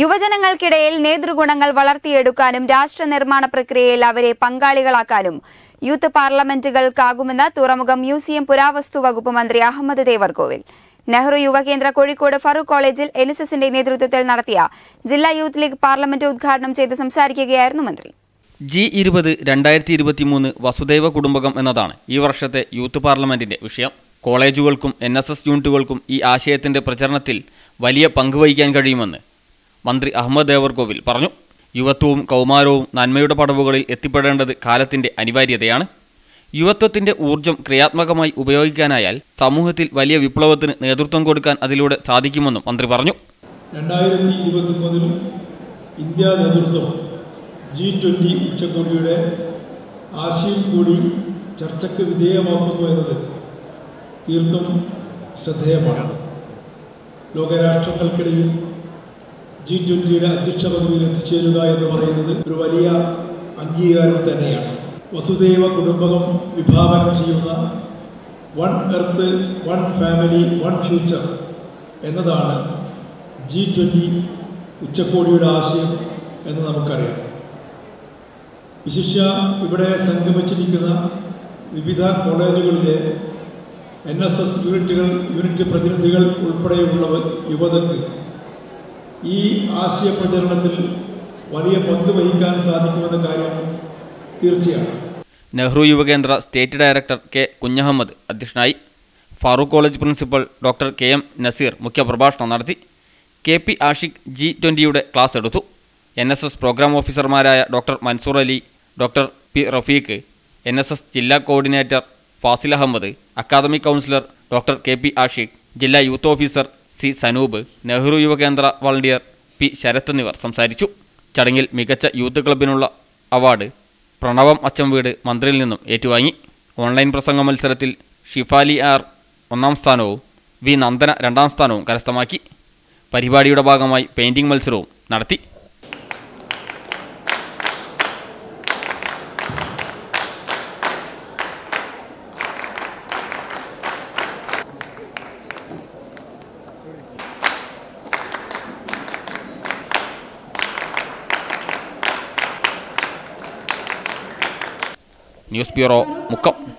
യുവജനങ്ങൾക്കിടയിൽ നേതൃഗുണങ്ങൾ വളർത്തിയെടുക്കാനും രാഷ്ട്ര നിർമ്മാണ പ്രക്രിയയിൽ അവരെ പങ്കാളികളാക്കാനും യൂത്ത് പാർലമെന്റുകൾക്കാകുമെന്ന് തുറമുഖം മ്യൂസിയം പുരാവസ്തു വകുപ്പ് മന്ത്രി അഹമ്മദ് ദേവർ കോവിൽ. നെഹ്റു യുവകേന്ദ്ര കോഴിക്കോട് ഫറൂഖ് കോളേജിൽ എൻഎസ്എസിന്റെ നേതൃത്വത്തിൽ നടത്തിയ ജില്ലാ യൂത്ത് ലീഗ് പാർലമെന്റ് ഉദ്ഘാടനം ചെയ്ത് സംസാരിക്കുകയായിരുന്നു മന്ത്രി. G20 2023 വസുദൈവ കുടുംബകം എന്നതാണ് ഈ വർഷത്തെ യൂത്ത് പാർലമെന്റിന്റെ വിഷയം. കോളേജുകൾക്കും എൻഎസ്എസ് യൂണിറ്റുകൾക്കും ഈ ആശയത്തിന്റെ പ്രചരണത്തിൽ വലിയ പങ്കുവഹിക്കാൻ കഴിയുമെന്ന് മന്ത്രി അഹമ്മദ് ദേവർ കോവിൽ പറഞ്ഞു. യുവത്വവും കൗമാരവും നന്മയുടെ പടവുകളിൽ എത്തിപ്പെടേണ്ടത് കാലത്തിന്റെ അനിവാര്യതയാണ്. യുവത്വത്തിന്റെ ഊർജ്ജം ക്രിയാത്മകമായി ഉപയോഗിക്കാനായാൽ സമൂഹത്തിൽ വലിയ വിപ്ലവത്തിന് നേതൃത്വം കൊടുക്കാൻ അതിലൂടെ സാധിക്കുമെന്നും മന്ത്രി പറഞ്ഞു. 2023 ഇന്ത്യ നേതൃത്വം G20 ഉച്ചകോടിയുടെ ആശയം കൂടി ചർച്ചയ്ക്ക് വിധേയമാക്കുന്നു എന്നത് തീർത്തും ശ്രദ്ധേയമാണ്. ലോകരാഷ്ട്രങ്ങൾക്കിടയിൽ G20യുടെ അധ്യക്ഷ പദവിയിൽ എത്തിച്ചേരുക എന്ന് പറയുന്നത് ഒരു വലിയ അംഗീകാരം തന്നെയാണ്. വസുദൈവ കുടുംബകം വിഭാവനം ചെയ്യുന്ന one earth one family one future എന്നതാണ് G20 ഉച്ചകോടിയുടെ ആശയം എന്ന് നമുക്കറിയാം. വിശിഷ്യ ഇവിടെ സംഗമിച്ചിരിക്കുന്ന വിവിധ കോളേജുകളിലെ NSS യൂണിറ്റ് പ്രതിനിധികൾ ഉൾപ്പെടെയുള്ളവർ യുവതക്ക് ഈ ആശയ പ്രചരണത്തിൽ വലിയ പങ്ക് വഹിക്കാൻ സാധിക്കുമെന്ന കാര്യം തീർച്ചയാണ്. Nehru Yuva Kendra state director K Kunjahammed അധ്യക്ഷനായി. Farook college principal doctor K M. Naseer മുഖ്യപ്രഭാഷണം നടത്തി. കെ.പി. ആഷിഖ് G20യുടെ ക്ലാസ് എടുത്തു. NSS പ്രോഗ്രാം ഓഫീസർമാരായ doctor Mansoor Ali, doctor P. Rafeeq, NSS ജില്ലാ coordinator Fazil Ahmed, academic councillor doctor K P. Ashiq, ജില്ലാ youth officer C. Sanoob, Nehru Yuva Kendra volunteer P. Sarath എന്നിവർ സംസാരിച്ചു. ചടങ്ങിൽ മികച്ച യൂത്ത് ക്ലബിനുള്ള അവാർഡ് പ്രണവം അച്ചംവീട് മന്ത്രിയിൽ നിന്നും ഏറ്റുവാങ്ങി. ഓൺലൈൻ പ്രസംഗ മത്സരത്തിൽ ഷിഫാലി ആർ 1ാം സ്ഥാനവും വി. നന്ദന 2ാം സ്ഥാനവും കരസ്ഥമാക്കി. പരിപാടിയുടെ ഭാഗമായി പെയിന്റിംഗ് മത്സരവും നടത്തി. News bureau Mukkam.